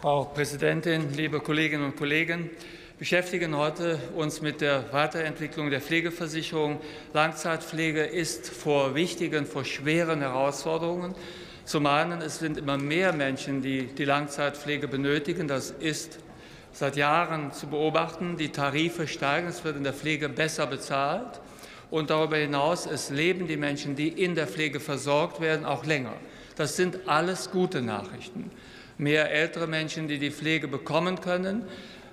Frau Präsidentin, liebe Kolleginnen und Kollegen! Wir beschäftigen heute uns mit der Weiterentwicklung der Pflegeversicherung. Langzeitpflege ist vor wichtigen, vor schweren Herausforderungen zum einen, es sind immer mehr Menschen, die die Langzeitpflege benötigen. Das ist seit Jahren zu beobachten. Die Tarife steigen, es wird in der Pflege besser bezahlt. Und darüber hinaus, es leben die Menschen, die in der Pflege versorgt werden, auch länger. Das sind alles gute Nachrichten. Mehr ältere Menschen, die die Pflege bekommen können,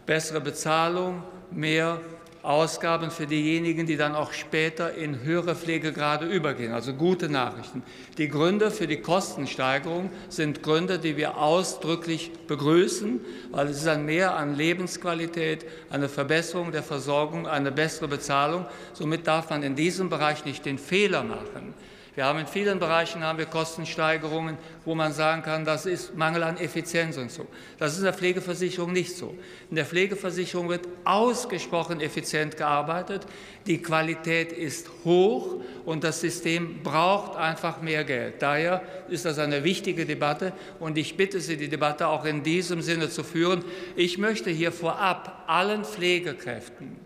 bessere Bezahlung, mehr Ausgaben für diejenigen, die dann auch später in höhere Pflegegrade übergehen. Also gute Nachrichten. Die Gründe für die Kostensteigerung sind Gründe, die wir ausdrücklich begrüßen, weil es ist ein Mehr an Lebensqualität, eine Verbesserung der Versorgung, eine bessere Bezahlung. Somit darf man in diesem Bereich nicht den Fehler machen. Wir haben in vielen Bereichen Kostensteigerungen, wo man sagen kann, das ist Mangel an Effizienz und so. Das ist in der Pflegeversicherung nicht so. In der Pflegeversicherung wird ausgesprochen effizient gearbeitet. Die Qualität ist hoch und das System braucht einfach mehr Geld. Daher ist das eine wichtige Debatte und ich bitte Sie, die Debatte auch in diesem Sinne zu führen. Ich möchte hier vorab allen Pflegekräften,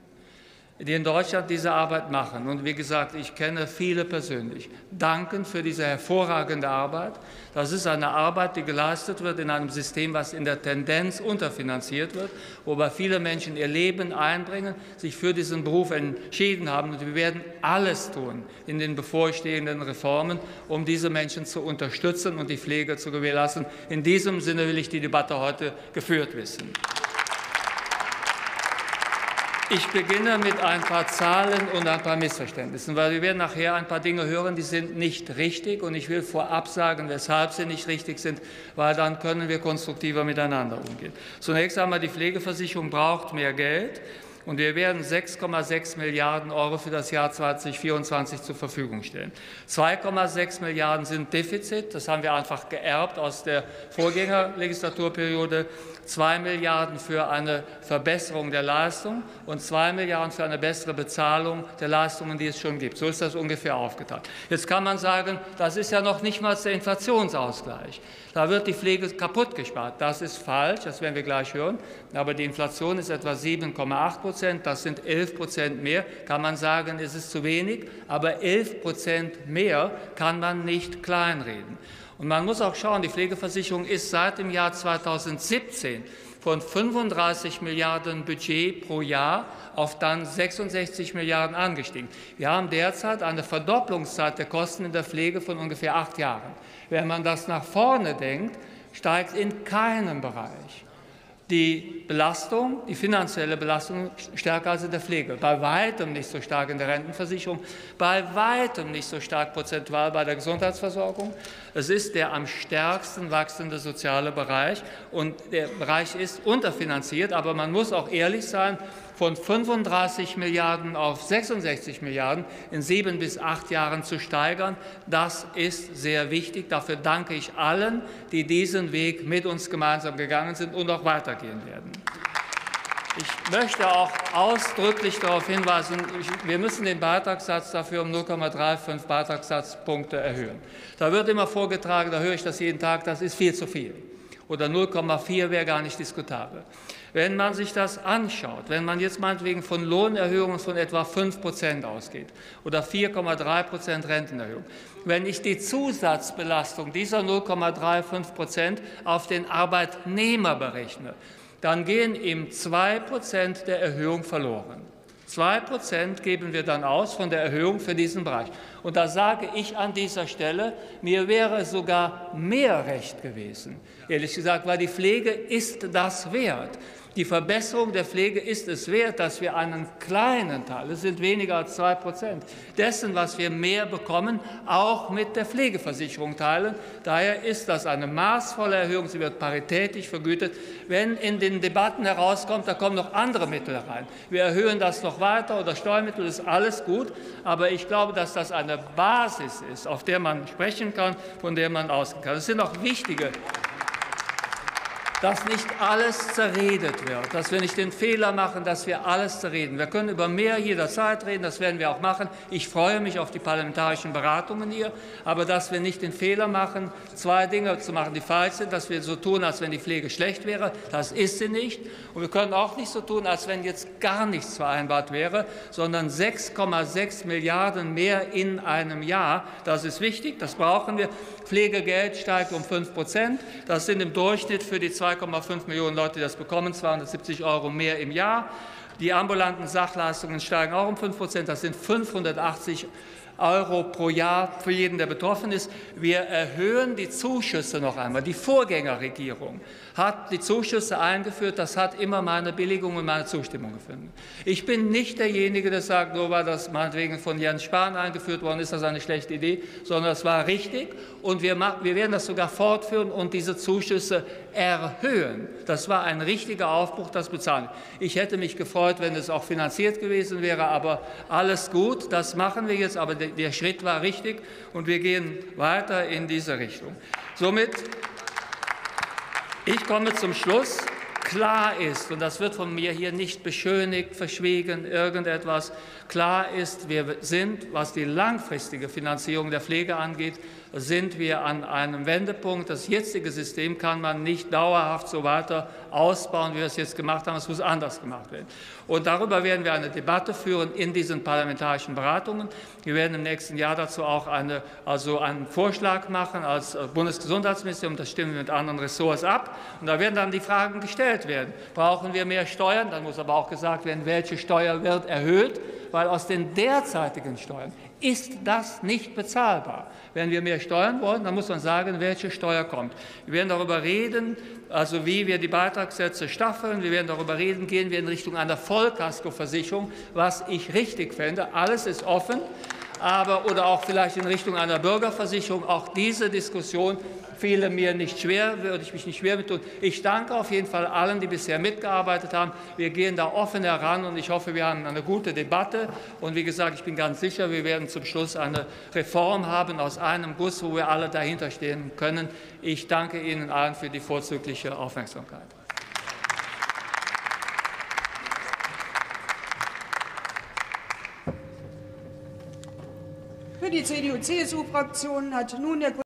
die in Deutschland diese Arbeit machen, und wie gesagt, ich kenne viele persönlich, danken für diese hervorragende Arbeit. Das ist eine Arbeit, die geleistet wird in einem System, was in der Tendenz unterfinanziert wird, wobei viele Menschen ihr Leben einbringen, sich für diesen Beruf entschieden haben. Und wir werden alles tun in den bevorstehenden Reformen, um diese Menschen zu unterstützen und die Pflege zu gewährleisten. In diesem Sinne will ich die Debatte heute geführt wissen. Ich beginne mit ein paar Zahlen und ein paar Missverständnissen, weil wir werden nachher ein paar Dinge hören, die sind nicht richtig. Und ich will vorab sagen, weshalb sie nicht richtig sind, weil dann können wir konstruktiver miteinander umgehen. Zunächst einmal, die Pflegeversicherung braucht mehr Geld. Und wir werden 6,6 Milliarden Euro für das Jahr 2024 zur Verfügung stellen. 2,6 Milliarden sind Defizit, das haben wir einfach geerbt aus der Vorgängerlegislaturperiode, 2 Milliarden für eine Verbesserung der Leistung und 2 Milliarden für eine bessere Bezahlung der Leistungen, die es schon gibt. So ist das ungefähr aufgeteilt. Jetzt kann man sagen, das ist ja noch nicht mal der Inflationsausgleich. Da wird die Pflege kaputt gespart. Das ist falsch, das werden wir gleich hören. Aber die Inflation ist etwa 7,8%, das sind 11% mehr. Kann man sagen, es ist zu wenig, aber 11% mehr kann man nicht kleinreden. Und man muss auch schauen, die Pflegeversicherung ist seit dem Jahr 2017 von 35 Milliarden Budget pro Jahr auf dann 66 Milliarden angestiegen. Wir haben derzeit eine Verdopplungszeit der Kosten in der Pflege von ungefähr 8 Jahren. Wenn man das nach vorne denkt, steigt in keinem Bereich die Belastung, die finanzielle Belastung stärker als in der Pflege. Bei weitem nicht so stark in der Rentenversicherung, bei weitem nicht so stark prozentual bei der Gesundheitsversorgung. Es ist der am stärksten wachsende soziale Bereich. Und der Bereich ist unterfinanziert, aber man muss auch ehrlich sein, von 35 Milliarden auf 66 Milliarden in 7 bis 8 Jahren zu steigern, das ist sehr wichtig. Dafür danke ich allen, die diesen Weg mit uns gemeinsam gegangen sind und auch weitergehen werden. Ich möchte auch ausdrücklich darauf hinweisen, wir müssen den Beitragssatz dafür um 0,35 Beitragssatzpunkte erhöhen. Da wird immer vorgetragen, da höre ich das jeden Tag, das ist viel zu viel. Oder 0,4 wäre gar nicht diskutabel. Wenn man sich das anschaut, wenn man jetzt meinetwegen von Lohnerhöhungen von etwa 5% ausgeht oder 4,3% Rentenerhöhung, wenn ich die Zusatzbelastung dieser 0,35% auf den Arbeitnehmer berechne, dann gehen ihm 2% der Erhöhung verloren. 2% geben wir dann aus von der Erhöhung für diesen Bereich. Und da sage ich an dieser Stelle, mir wäre sogar mehr recht gewesen, ehrlich gesagt, weil die Pflege ist das wert. Die Verbesserung der Pflege ist es wert, dass wir einen kleinen Teil, es sind weniger als 2%, dessen, was wir mehr bekommen, auch mit der Pflegeversicherung teilen. Daher ist das eine maßvolle Erhöhung. Sie wird paritätisch vergütet. Wenn in den Debatten herauskommt, da kommen noch andere Mittel rein. Wir erhöhen das noch weiter oder Steuermittel, ist alles gut. Aber ich glaube, dass das eine Basis ist, auf der man sprechen kann, von der man ausgehen kann. Es sind auch wichtige dass nicht alles zerredet wird, dass wir nicht den Fehler machen, dass wir alles zerreden. Wir können über mehr jederzeit reden, das werden wir auch machen. Ich freue mich auf die parlamentarischen Beratungen hier, aber dass wir nicht den Fehler machen, zwei Dinge zu machen, die falsch sind, dass wir so tun, als wenn die Pflege schlecht wäre, das ist sie nicht. Und wir können auch nicht so tun, als wenn jetzt gar nichts vereinbart wäre, sondern 6,6 Milliarden mehr in einem Jahr. Das ist wichtig, das brauchen wir. Pflegegeld steigt um 5%. Das sind im Durchschnitt für die 2,5 Millionen Leute, die das bekommen, 270 € mehr im Jahr. Die ambulanten Sachleistungen steigen auch um 5%. Das sind 580 € pro Jahr für jeden, der betroffen ist. Wir erhöhen die Zuschüsse noch einmal. Die Vorgängerregierung hat die Zuschüsse eingeführt. Das hat immer meine Billigung und meine Zustimmung gefunden. Ich bin nicht derjenige, der sagt, nur weil das meinetwegen von Jens Spahn eingeführt worden ist, das ist eine schlechte Idee, sondern es war richtig. Und wir werden das sogar fortführen und diese Zuschüsse erhöhen. Das war ein richtiger Aufbruch, das bezahlen. Ich hätte mich gefreut, wenn es auch finanziert gewesen wäre, aber alles gut, das machen wir jetzt. Aber der Schritt war richtig, und wir gehen weiter in diese Richtung. Somit, ich komme zum Schluss. Klar ist, und das wird von mir hier nicht beschönigt, verschwiegen, irgendetwas, klar ist, wir sind, was die langfristige Finanzierung der Pflege angeht, sind wir an einem Wendepunkt. Das jetzige System kann man nicht dauerhaft so weiter ausbauen, wie wir es jetzt gemacht haben. Es muss anders gemacht werden. Und darüber werden wir eine Debatte führen in diesen parlamentarischen Beratungen. Wir werden im nächsten Jahr dazu auch einen Vorschlag machen als Bundesgesundheitsministerium. Das stimmen wir mit anderen Ressorts ab. Und da werden dann die Fragen gestellt werden. Brauchen wir mehr Steuern? Dann muss aber auch gesagt werden, welche Steuer wird erhöht, weil aus den derzeitigen Steuern ist das nicht bezahlbar. Wenn wir mehr Steuern wollen, dann muss man sagen, welche Steuer kommt. Wir werden darüber reden, also wie wir die Beitragssätze staffeln. Wir werden darüber reden, gehen wir in Richtung einer Vollkaskoversicherung, was ich richtig fände. Alles ist offen, aber oder auch vielleicht in Richtung einer Bürgerversicherung. Auch diese Diskussion fiel mir nicht schwer, würde ich mich nicht schwer mit tun. Ich danke auf jeden Fall allen, die bisher mitgearbeitet haben. Wir gehen da offen heran, und ich hoffe, wir haben eine gute Debatte. Und wie gesagt, ich bin ganz sicher, wir werden zum Schluss eine Reform haben aus einem Guss, wo wir alle dahinter stehen können. Ich danke Ihnen allen für die vorzügliche Aufmerksamkeit. Für die CDU-CSU-Fraktion hat nun der